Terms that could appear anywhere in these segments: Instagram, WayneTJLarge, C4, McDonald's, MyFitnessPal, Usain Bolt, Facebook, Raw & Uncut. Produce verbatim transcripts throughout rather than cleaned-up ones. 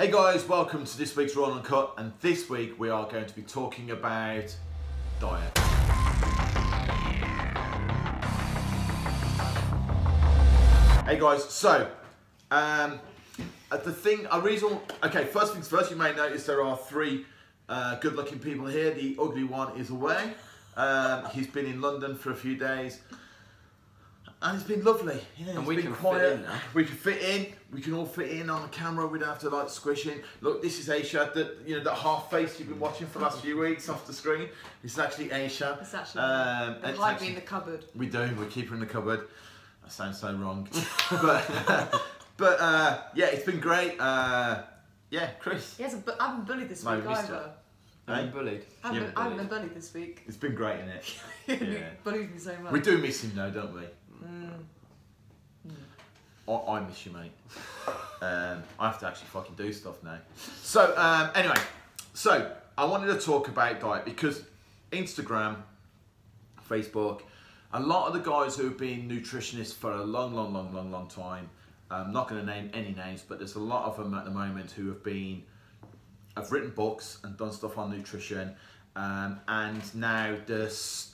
Hey guys, welcome to this week's Raw and Uncut, and this week we are going to be talking about diet. Hey guys, so um, the thing, a reason. Okay, first things first. You may notice there are three uh, good-looking people here. The ugly one is away. Um, he's been in London for a few days. And it's been lovely, you know, and we can quiet. fit in now. We can fit in, we can all fit in on the camera, we don't have to like squish in. Look, this is Aisha, that, you know, that half face you've been watching for the last few weeks off the screen. It's actually Aisha. It's actually um, it's hide actually, me in the cupboard. We do, we keep her in the cupboard. That sounds so wrong. but but uh, yeah, it's been great. Uh, yeah, Chris. Yes, but I haven't bullied this no, week either. I've been bullied. I haven't been, bullied. I haven't been bullied this week. It's been great, innit? Yeah. Bullied me so much. We do miss him though, don't we? Mm. Mm. I, I miss you, mate. um, I have to actually fucking do stuff now. So um, anyway, so I wanted to talk about diet because Instagram, Facebook, a lot of the guys who have been nutritionists for a long, long, long, long, long time. I'm not going to name any names, but there's a lot of them at the moment who have been, have written books and done stuff on nutrition, um, and now there's.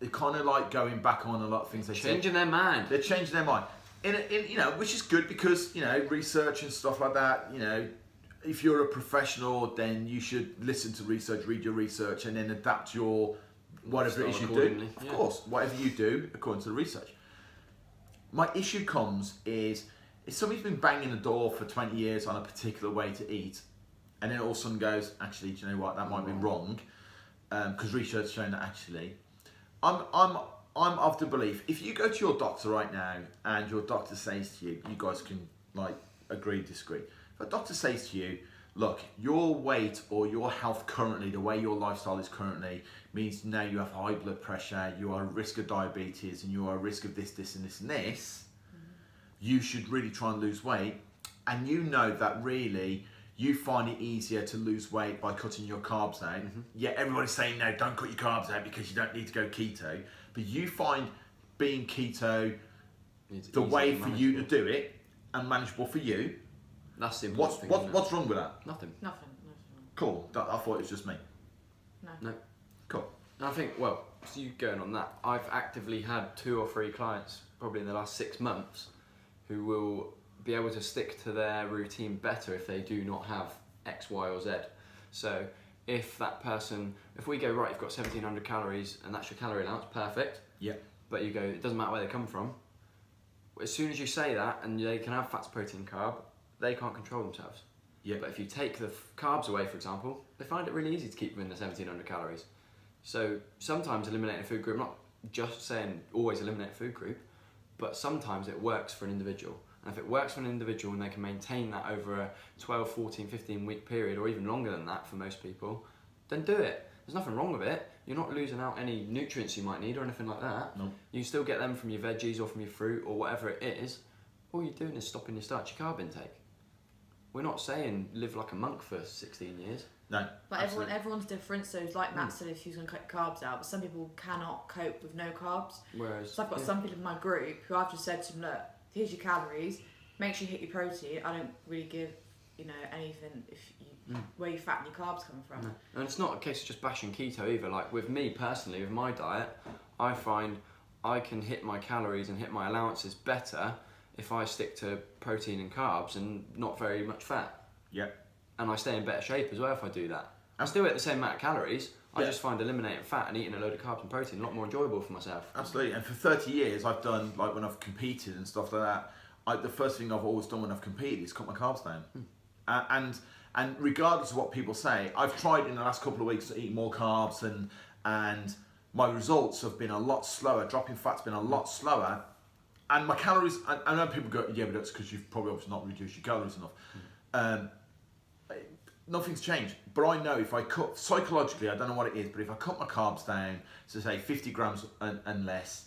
They're kind of like going back on a lot of things they said. Changing their mind. They're changing their mind. In, a, in you know, which is good because, you know, research and stuff like that, you know, if you're a professional, then you should listen to research, read your research, and then adapt your, whatever it is you do. Of course, whatever you do, according to the research. My issue comes is, if somebody's been banging the door for twenty years on a particular way to eat, and then all of a sudden goes, actually, do you know what, that might be wrong, because um, research has shown that actually, I'm, I'm, I'm of the belief, if you go to your doctor right now and your doctor says to you, you guys can like agree, disagree. If a doctor says to you, look, your weight or your health currently, the way your lifestyle is currently, means now you have high blood pressure, you are at risk of diabetes, and you are at risk of this, this, and this, and this, mm-hmm. you should really try and lose weight. And you know that really, you find it easier to lose weight by cutting your carbs out. Mm-hmm. Yeah, everybody's saying, no, don't cut your carbs out because you don't need to go keto. But you find being keto it's the way for manageable. you to do it and manageable for you. That's the important thing. What, what's wrong with that? Nothing. Nothing. Cool. I thought it was just me. No. No. Cool. And I think, well, so you going on that, I've actively had two or three clients probably in the last six months who will be able to stick to their routine better if they do not have X, Y or Z. So if that person, if we go, right, you've got seventeen hundred calories and that's your calorie allowance, perfect. Yeah. But you go, it doesn't matter where they come from. As soon as you say that and they can have fats, protein, carb, they can't control themselves. Yeah. But if you take the carbs away, for example, they find it really easy to keep them in the seventeen hundred calories. So sometimes eliminating a food group, I'm not just saying always eliminate a food group, but sometimes it works for an individual. And if it works for an individual and they can maintain that over a twelve, fourteen, fifteen week period, or even longer than that for most people, then do it. There's nothing wrong with it. You're not losing out any nutrients you might need or anything like that. No. You still get them from your veggies or from your fruit or whatever it is. All you're doing is stopping your starchy carb intake. We're not saying live like a monk for sixteen years. No. But everyone, everyone's different, so like Matt said, if he's going to cut carbs out, but some people cannot cope with no carbs. Whereas, so I've got yeah. some people in my group who I've just said to them, look, here's your calories, make sure you hit your protein. I don't really give, you know, anything if you, mm. where your fat and your carbs come from. No. And it's not a case of just bashing keto either. Like with me personally, with my diet, I find I can hit my calories and hit my allowances better if I stick to protein and carbs and not very much fat. Yeah. And I stay in better shape as well if I do that. I still eat the same amount of calories. I yeah. just find eliminating fat and eating a load of carbs and protein a lot more enjoyable for myself. Absolutely, and for thirty years I've done, like when I've competed and stuff like that, I, the first thing I've always done when I've competed is cut my carbs down. Mm. Uh, and and regardless of what people say, I've tried in the last couple of weeks to eat more carbs, and and my results have been a lot slower, dropping fat's been a lot slower, and my calories, I, I know people go, yeah, but that's because you've probably obviously not reduced your calories enough. Mm. Um, Nothing's changed, but I know if I cut, psychologically, I don't know what it is, but if I cut my carbs down to say fifty grams and, and less,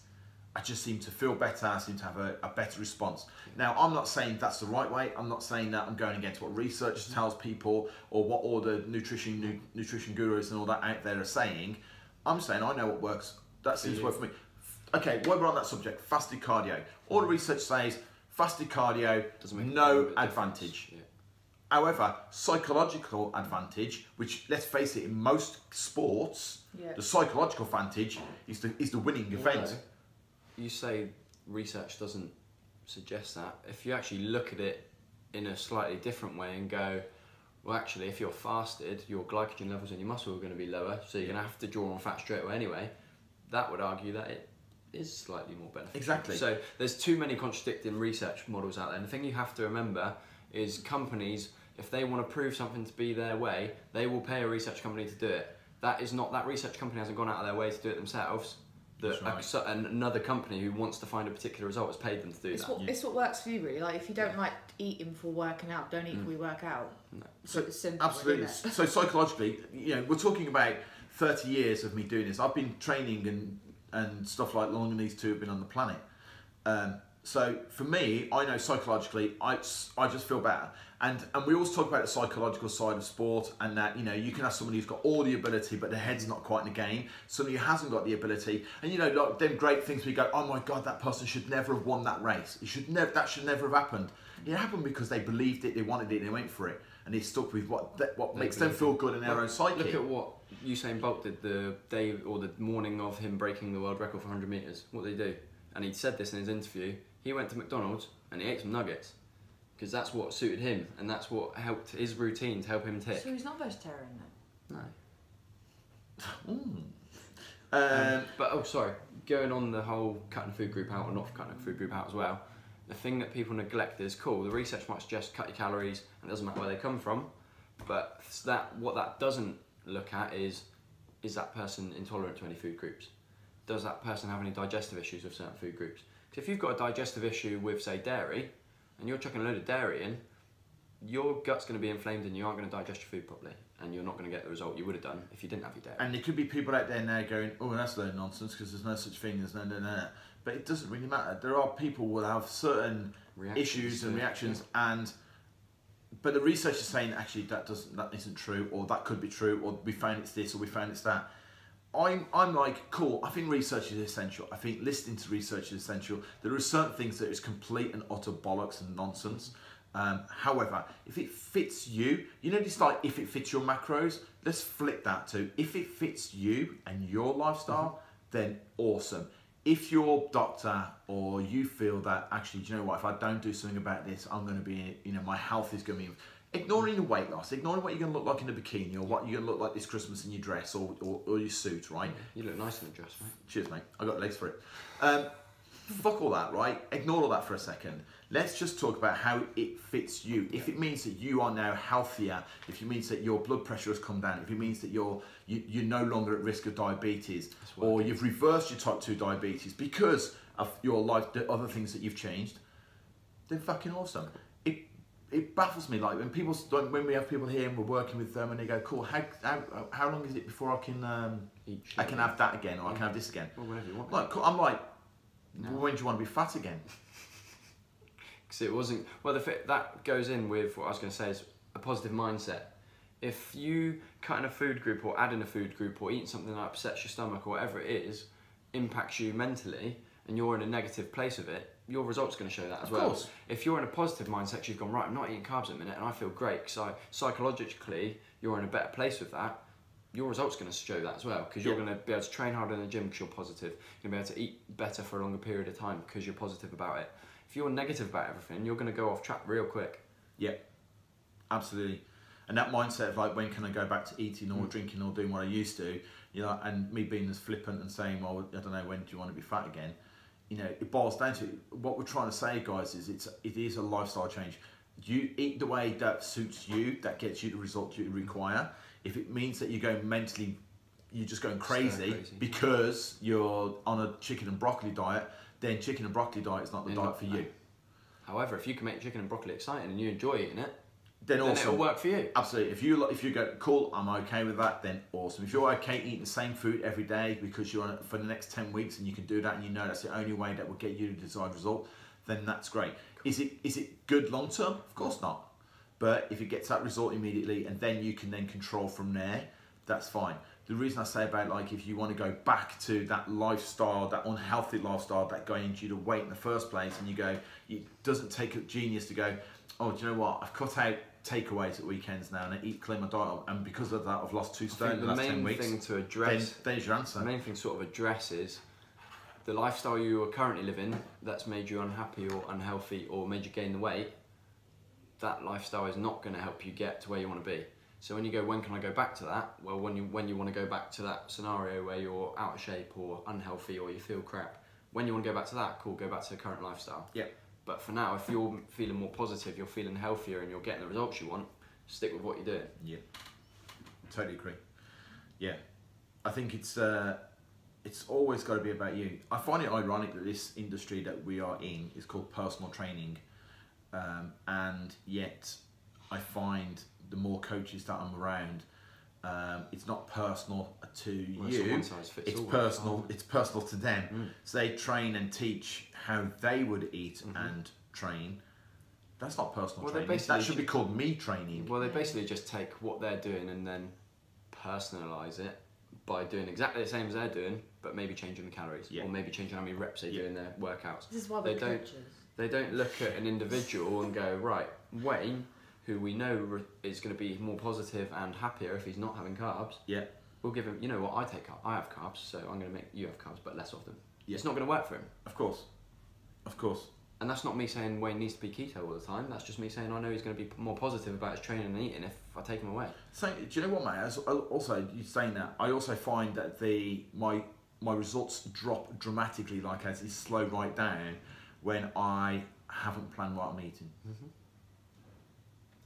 I just seem to feel better, I seem to have a, a better response. Now, I'm not saying that's the right way, I'm not saying that I'm going against what research tells people or what all the nutrition nu nutrition gurus and all that out there are saying. I'm saying I know what works, that seems to work for me. Okay, while we're on that subject, fasted cardio. All the research says, fasted cardio, no advantage. Yeah. However, psychological advantage, which let's face it, in most sports, yeah. the psychological advantage is the, is the winning event. You say research doesn't suggest that. If you actually look at it in a slightly different way and go, well, actually, if you're fasted, your glycogen levels in your muscle are going to be lower, so you're going to have to draw on fat straight away anyway, that would argue that it is slightly more beneficial. Exactly. So there's too many contradicting research models out there. And the thing you have to remember is companies, if they want to prove something to be their way, they will pay a research company to do it. That is not, that research company hasn't gone out of their way to do it themselves. That That's right. a, another company who wants to find a particular result has paid them to do it's that. What, it's what works for you, really. Like if you don't yeah. like eating for working out, don't eat mm. for you work out. No. So it's simple, absolutely. Isn't it? So psychologically, you know, we're talking about thirty years of me doing this. I've been training and and stuff like long and these two have been on the planet. Um, so for me, I know psychologically, I I just feel better. And and we always talk about the psychological side of sport, and that, you know, you can have somebody who's got all the ability but their head's not quite in the game, somebody who hasn't got the ability, and you know, like them great things we go, oh my god, that person should never have won that race. It should never, that should never have happened. It happened because they believed it, they wanted it, they went for it, and they stuck with what that, what they makes them feel good in their well, own psyche. Look at what Usain Bolt did the day or the morning of him breaking the world record for one hundred meters. What did he do? And he said this in his interview. He went to McDonald's and he ate some nuggets, because that's what suited him, and that's what helped his routine to help him tick. So he's not vegetarian then? No. mm. um, um, but, oh sorry, going on the whole cutting food group out or not cutting food group out as well, the thing that people neglect is, cool, the research might suggest cut your calories and it doesn't matter where they come from, but that what that doesn't look at is, is that person intolerant to any food groups? Does that person have any digestive issues with certain food groups? Because if you've got a digestive issue with, say, dairy, and you're chucking a load of dairy in, your gut's going to be inflamed and you aren't going to digest your food properly, and you're not going to get the result you would have done if you didn't have your dairy. And there could be people out there now going, oh, that's a load of nonsense because there's no such thing as no, no, no. But it doesn't really matter. There are people who will have certain reactions issues and reactions, yeah. and but the research is saying actually that doesn't, that isn't true, or that could be true, or we found it's this, or we found it's that. I'm, I'm like, cool, I think research is essential. I think listening to research is essential. There are certain things that is complete and utter bollocks and nonsense. Um, however, if it fits you, you know, it's like if it fits your macros, let's flip that to if it fits you and your lifestyle, mm-hmm. then awesome. If your doctor or you feel that actually, do you know what, if I don't do something about this, I'm going to be, you know, my health is going to be... Ignoring the weight loss, ignoring what you're going to look like in a bikini, or what you're going to look like this Christmas in your dress, or, or, or your suit, right? You look nice in a dress, mate. Cheers, mate. I got legs for it. Um, fuck all that, right? Ignore all that for a second. Let's just talk about how it fits you. If it means that you are now healthier, if it means that your blood pressure has come down, if it means that you're, you, you're no longer at risk of diabetes, or you've reversed your type two diabetes because of your life, the other things that you've changed, they're fucking awesome. It baffles me, like when people, when we have people here and we're working with them, and they go, "Cool, how how, how long is it before I can um, Eat, I can have that again, or I can have this again?" Well, whatever you want. Like, I'm like, no. When do you want to be fat again? Because it wasn't. Well, the, that goes in with what I was going to say is a positive mindset. If you cut in a food group or add in a food group or eating something that upsets your stomach or whatever it is, impacts you mentally, and you're in a negative place of it, your results going to show that as well. Of course. If you're in a positive mindset, you've gone, right, I'm not eating carbs at the minute and I feel great, so psychologically you're in a better place with that, your results going to show that as well, because you're yeah. going to be able to train harder in the gym because you're positive, you're going to be able to eat better for a longer period of time because you're positive about it. If you're negative about everything, you're going to go off track real quick. Yeah, absolutely. And that mindset of like, when can I go back to eating or mm. drinking or doing what I used to, you know, and me being as flippant and saying, well, I don't know, when do you want to be fat again? You know, it boils down to what we're trying to say, guys, is it's it is a lifestyle change. You eat the way that suits you, that gets you the result you require. If it means that you go mentally, you're just going crazy, crazy because you're on a chicken and broccoli diet, then chicken and broccoli diet is not the yeah, diet for no. you. However, if you can make chicken and broccoli exciting and you enjoy eating it, then, then awesome. It'll work for you. Absolutely. If you if you go, cool, I'm okay with that, then awesome. If you're okay eating the same food every day because you're on it for the next ten weeks and you can do that and you know that's the only way that will get you the desired result, then that's great. Cool. Is it is it good long term? Of course not. But if it gets that result immediately and then you can then control from there, that's fine. The reason I say about like if you want to go back to that lifestyle, that unhealthy lifestyle that got you to weight in the first place, and you go, it doesn't take a genius to go, oh, do you know what, I've cut out takeaways at weekends now, and I eat clean my diet up, and because of that I've lost two stone in the last ten weeks. The main thing to address, then, there's your answer. The main thing to sort of address is the lifestyle you are currently living that's made you unhappy or unhealthy or made you gain the weight. That lifestyle is not going to help you get to where you want to be. So when you go, when can I go back to that? Well, when you when you want to go back to that scenario where you're out of shape or unhealthy or you feel crap, when you want to go back to that, cool, go back to the current lifestyle. Yeah. But for now, if you're feeling more positive, you're feeling healthier and you're getting the results you want, stick with what you're doing. Yeah, totally agree. Yeah, I think it's uh, it's always got to be about you. I find it ironic that this industry that we are in is called personal training, um, and yet I find the more coaches that I'm around, um, it's not personal to well, you, it's, it's personal right? It's personal to them. Mm. So they train and teach how they would eat mm-hmm. and train. That's not personal well, training, that should be called me training. Well, they basically just take what they're doing and then personalise it by doing exactly the same as they're doing, but maybe changing the calories, yeah. or maybe changing how many reps they yeah. do in their workouts. This is why they don't, coaches. They don't look at an individual and go, right, Wayne, who we know is going to be more positive and happier if he's not having carbs, yeah. we'll give him, you know what, I take I have carbs, so I'm going to make you have carbs, but less often. Yeah. It's not going to work for him. Of course. Of course. And that's not me saying Wayne needs to be keto all the time, that's just me saying I know he's going to be more positive about his training and eating if I take him away. So, do you know what, mate? Also, you saying that, I also find that the my my results drop dramatically, like as it slow right down, when I haven't planned what I'm eating. Mm-hmm.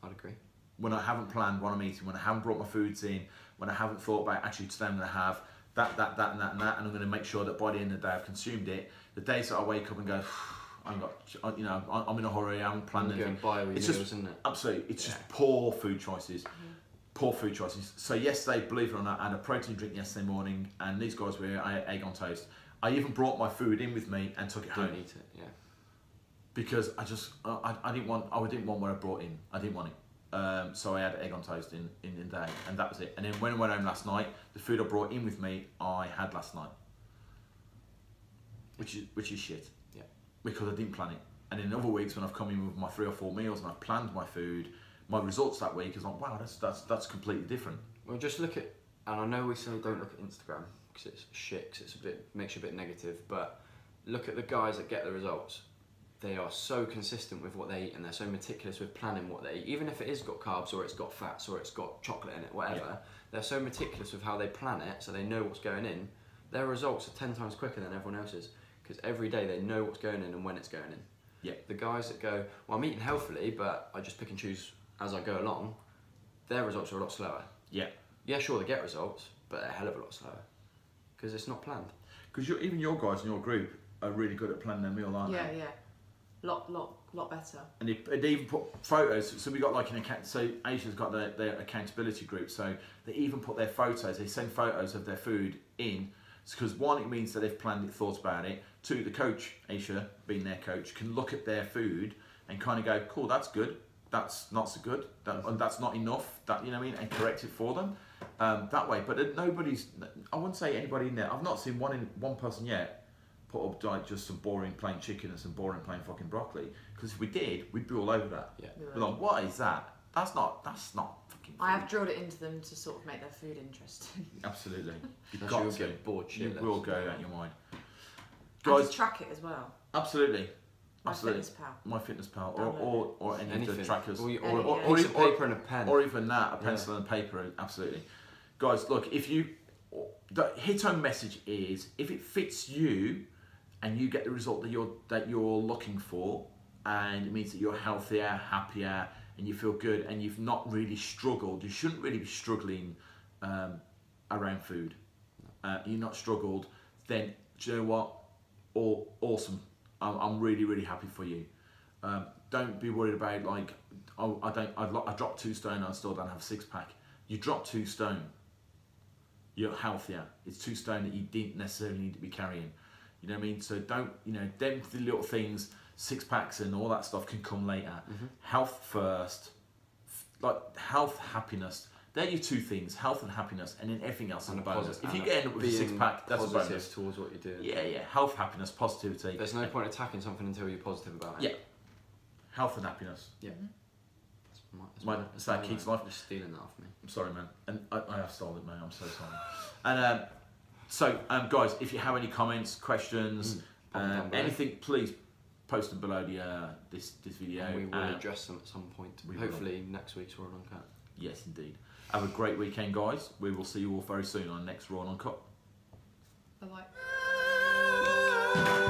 I'd agree. When I haven't planned what I'm eating, when I haven't brought my foods in, when I haven't thought about actually today I'm going to have that, that, that and that and that, and I'm going to make sure that by the end of the day I've consumed it. The days that I wake up and go, I'm got, you know, I'm in a hurry, I haven't planned anything. It's just, isn't it? Absolutely, it's yeah. just poor food choices, yeah. poor food choices. So yesterday, believe it or not, I had a protein drink yesterday morning, and these guys were here, I ate egg on toast. I even brought my food in with me and took it home. Didn't eat it, yeah. Because I just, I, I didn't want, I didn't want what I brought in. I didn't want it. Um, so I had egg on toast in, in, in the day, and that was it. And then when I went home last night, the food I brought in with me, I had last night. Which is, which is shit. Yeah. Because I didn't plan it. And in other weeks when I've come in with my three or four meals and I've planned my food, my results that week is like, wow, that's, that's, that's completely different. Well, just look at, and I know we say don't look at Instagram, because it's shit, because it's a bit, makes you a bit negative, but look at the guys that get the results. They are so consistent with what they eat, and they're so meticulous with planning what they eat. Even if it is got carbs or it's got fats or it's got chocolate in it, whatever, yeah. they're so meticulous with how they plan it, so they know what's going in. Their results are ten times quicker than everyone else's, because every day they know what's going in and when it's going in. Yeah. The guys that go, well, I'm eating healthily, but I just pick and choose as I go along, their results are a lot slower. Yeah. Yeah, sure, they get results, but they're a hell of a lot slower, because it's not planned. Because even your guys in your group are really good at planning their meal, aren't yeah, they? Yeah, yeah. Lot, lot, lot better. And they, they even put photos. So we got like an account. So Asia's got their, their accountability group. So they even put their photos. They send photos of their food in, because one, it means that they've planned it, thought about it. Two, the coach, Asia, being their coach, can look at their food and kind of go, "Cool, that's good. That's not so good. That, and that's not enough. That you know what I mean?" And correct it for them um, that way. But nobody's. I wouldn't say anybody in there. I've not seen one in one person yet. Up like just some boring plain chicken and some boring plain fucking broccoli, because if we did, we'd be all over that. Yeah. We're like, what is that? That's not. That's not fucking. Food. I have drilled it into them to sort of make their food interesting. Absolutely. You've got to get bored. You will go out your mind. Guys, and to track it as well. Absolutely. Absolutely. MyFitnessPal. MyFitnessPal, or or, or any Anything. of the trackers, or, or, or, or, or, even, or paper and a pen, or even that, a pencil yeah. and a paper. Absolutely. Guys, look, if you the hit home message is if it fits you. And you get the result that you're that you're looking for, and it means that you're healthier, happier, and you feel good, and you've not really struggled. You shouldn't really be struggling um, around food. Uh, you're not struggled. Then do you know what? All awesome. I'm, I'm really really happy for you. Um, don't be worried about like oh, I don't I've I dropped two stone and I still don't have a six pack. You drop two stone. You're healthier. It's two stone that you didn't necessarily need to be carrying. You know what I mean? So don't, you know, them little things, six packs and all that stuff can come later. Mm-hmm. Health first, like health, happiness. They're your two things, health and happiness, and then everything else is a bonus. If you get up with a six pack, that's a bonus. Towards what you're doing. Yeah, yeah. Health, happiness, positivity. There's no point attacking something until you're positive about it. Yeah. Health and happiness. Yeah. Mm-hmm. My, it's my, my, it's that kid's life. You're stealing that off me. I'm sorry, man. And I, I have stole it, man. I'm so sorry. And um, so, um, guys, if you have any comments, questions, mm, um, anything, please post them below the uh, this this video. And we will um, address them at some point. Hopefully will. Next week's Raw and Uncut. Yes, indeed. Have a great weekend, guys. We will see you all very soon on next Raw and Uncut. Bye bye.